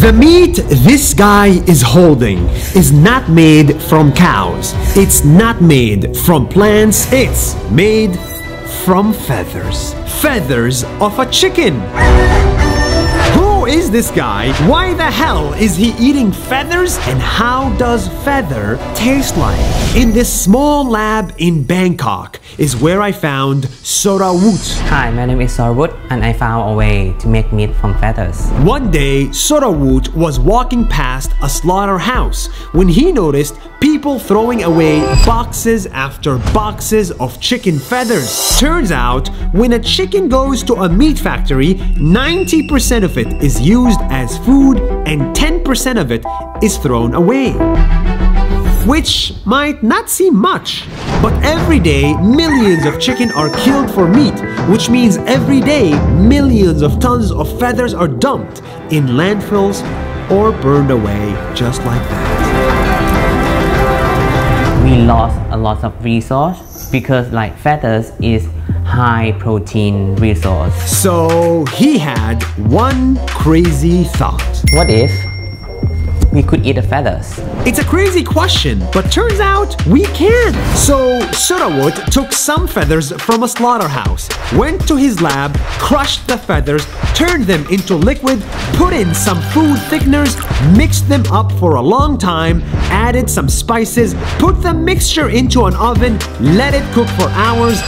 The meat this guy is holding is not made from cows. It's not made from plants. It's made from feathers. Feathers of a chicken. Who is this guy? Why the hell is he eating feathers? And how does feather taste like? In this small lab in Bangkok is where I found Sorawut. Hi, my name is Sorawut, and I found a way to make meat from feathers. One day, Sorawut was walking past a slaughterhouse when he noticed people throwing away boxes after boxes of chicken feathers. Turns out, when a chicken goes to a meat factory, 90% of it is used as food and 10% of it is thrown away. Which might not seem much, but every day millions of chicken are killed for meat, which means every day millions of tons of feathers are dumped in landfills or burned away just like that. We lost a lot of resource because like feathers is high protein resource. So he had one crazy thought. What if we could eat the feathers? It's a crazy question, but turns out we can. So Sorawut took some feathers from a slaughterhouse, went to his lab, crushed the feathers, turned them into liquid, put in some food thickeners, mixed them up for a long time, added some spices, put the mixture into an oven, let it cook for hours,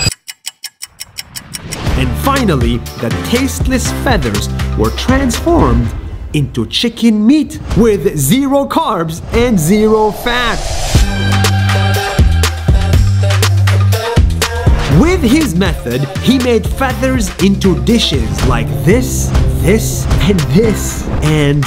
and finally the tasteless feathers were transformed into chicken meat with zero carbs and zero fat. With his method, he made feathers into dishes like this, this, and this. And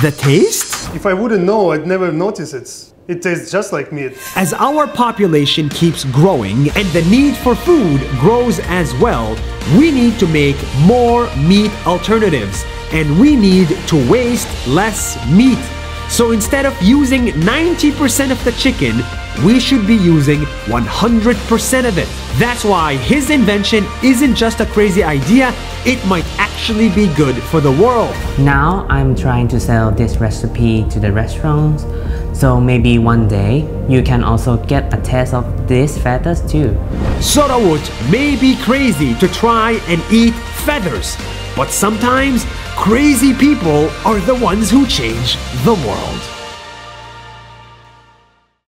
the taste? If I wouldn't know, I'd never notice it. It tastes just like meat. As our population keeps growing and the need for food grows as well, we need to make more meat alternatives. And we need to waste less meat. So instead of using 90% of the chicken, we should be using 100% of it. That's why his invention isn't just a crazy idea, it might actually be good for the world. Now I'm trying to sell this recipe to the restaurants, so maybe one day you can also get a taste of these feathers too. Sorawut may be crazy to try and eat feathers, but sometimes crazy people are the ones who change the world.